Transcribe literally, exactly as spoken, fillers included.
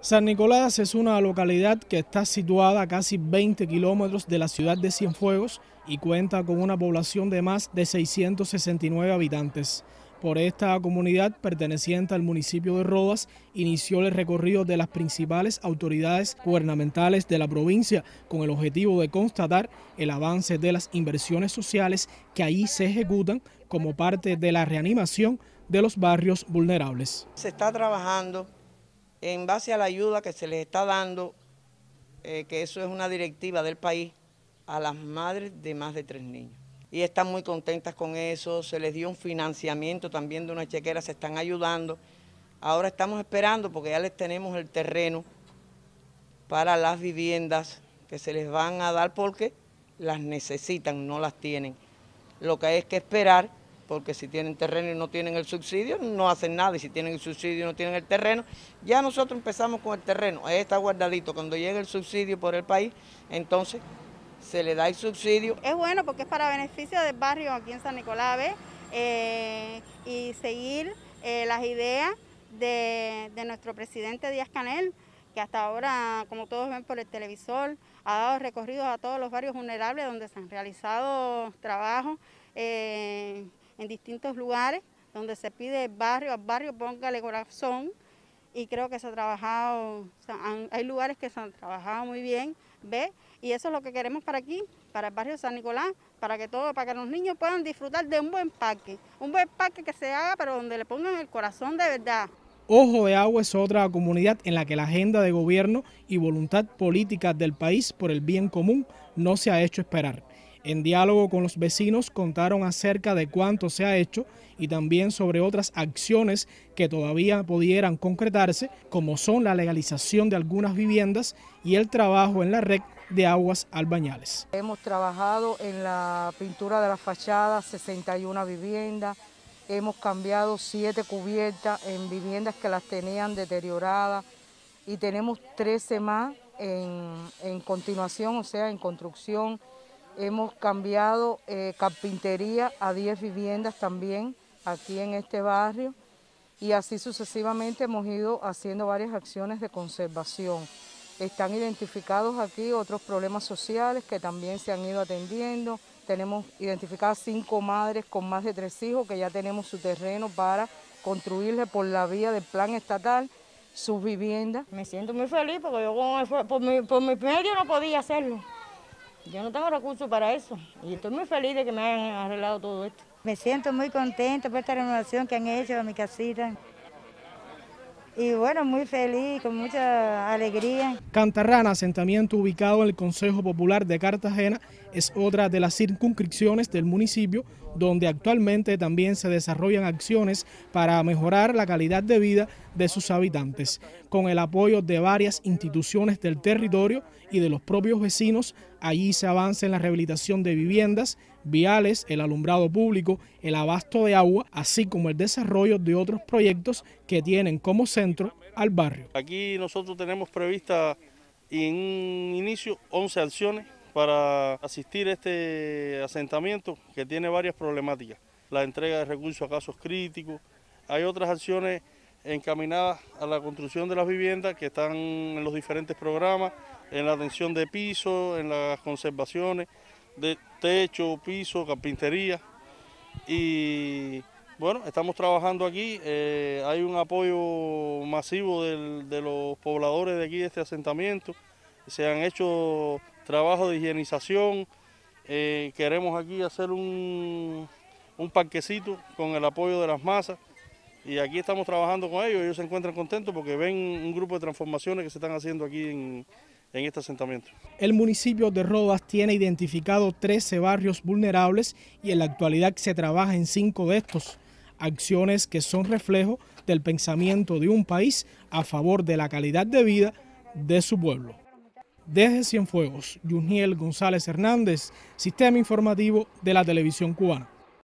San Nicolás es una localidad que está situada a casi veinte kilómetros de la ciudad de Cienfuegos y cuenta con una población de más de seiscientos sesenta y nueve habitantes. Por esta comunidad, perteneciente al municipio de Rodas, inició el recorrido de las principales autoridades gubernamentales de la provincia con el objetivo de constatar el avance de las inversiones sociales que allí se ejecutan como parte de la reanimación de los barrios vulnerables. Se está trabajando en base a la ayuda que se les está dando, eh, que eso es una directiva del país, a las madres de más de tres niños. Y están muy contentas con eso, se les dio un financiamiento también de una chequera, se están ayudando. Ahora estamos esperando porque ya les tenemos el terreno para las viviendas que se les van a dar porque las necesitan, no las tienen. Lo que hay es que esperar, porque si tienen terreno y no tienen el subsidio, no hacen nada, y si tienen el subsidio y no tienen el terreno, ya nosotros empezamos con el terreno, ahí está guardadito, cuando llegue el subsidio por el país, entonces se le da el subsidio. Es bueno porque es para beneficio del barrio aquí en San Nicolás, eh, y seguir eh, las ideas de, de nuestro presidente Díaz-Canel, que hasta ahora, como todos ven por el televisor, ha dado recorridos a todos los barrios vulnerables donde se han realizado trabajos, eh, en distintos lugares donde se pide barrio a barrio, póngale corazón, y creo que se ha trabajado, o sea, han, hay lugares que se han trabajado muy bien, ¿ve? Y eso es lo que queremos para aquí, para el barrio de San Nicolás, para que todo, para que los niños puedan disfrutar de un buen parque, un buen parque que se haga, pero donde le pongan el corazón de verdad. Ojo de Agua es otra comunidad en la que la agenda de gobierno y voluntad política del país por el bien común no se ha hecho esperar. En diálogo con los vecinos contaron acerca de cuánto se ha hecho y también sobre otras acciones que todavía pudieran concretarse, como son la legalización de algunas viviendas y el trabajo en la red de aguas albañales. Hemos trabajado en la pintura de las fachadas, sesenta y una viviendas, hemos cambiado siete cubiertas en viviendas que las tenían deterioradas y tenemos trece más en, en continuación, o sea, en construcción. Hemos cambiado eh, carpintería a diez viviendas también aquí en este barrio y así sucesivamente hemos ido haciendo varias acciones de conservación. Están identificados aquí otros problemas sociales que también se han ido atendiendo. Tenemos identificadas cinco madres con más de tres hijos que ya tenemos su terreno para construirle por la vía del plan estatal sus viviendas. Me siento muy feliz porque yo por mi, por mi medio no podía hacerlo. Yo no tengo recursos para eso y estoy muy feliz de que me hayan arreglado todo esto. Me siento muy contenta por esta renovación que han hecho a mi casita. Y bueno, muy feliz, con mucha alegría. Cantarrana, asentamiento ubicado en el Concejo Popular de Cartagena, es otra de las circunscripciones del municipio, donde actualmente también se desarrollan acciones para mejorar la calidad de vida de sus habitantes. Con el apoyo de varias instituciones del territorio y de los propios vecinos, allí se avanza en la rehabilitación de viviendas, viales, el alumbrado público, el abasto de agua, así como el desarrollo de otros proyectos que tienen como centro al barrio. Aquí nosotros tenemos prevista en un inicio once acciones para asistir a este asentamiento que tiene varias problemáticas. La entrega de recursos a casos críticos, hay otras acciones encaminadas a la construcción de las viviendas que están en los diferentes programas, en la atención de pisos, en las conservaciones de techo, piso, carpintería y bueno, estamos trabajando aquí, eh, hay un apoyo masivo del, de los pobladores de aquí de este asentamiento, se han hecho trabajos de higienización, eh, queremos aquí hacer un, un parquecito con el apoyo de las masas y aquí estamos trabajando con ellos, ellos se encuentran contentos porque ven un grupo de transformaciones que se están haciendo aquí en en este asentamiento. El municipio de Rodas tiene identificado trece barrios vulnerables y en la actualidad se trabaja en cinco de estos, acciones que son reflejo del pensamiento de un país a favor de la calidad de vida de su pueblo. Desde Cienfuegos, Yuniel González Hernández, Sistema Informativo de la Televisión Cubana.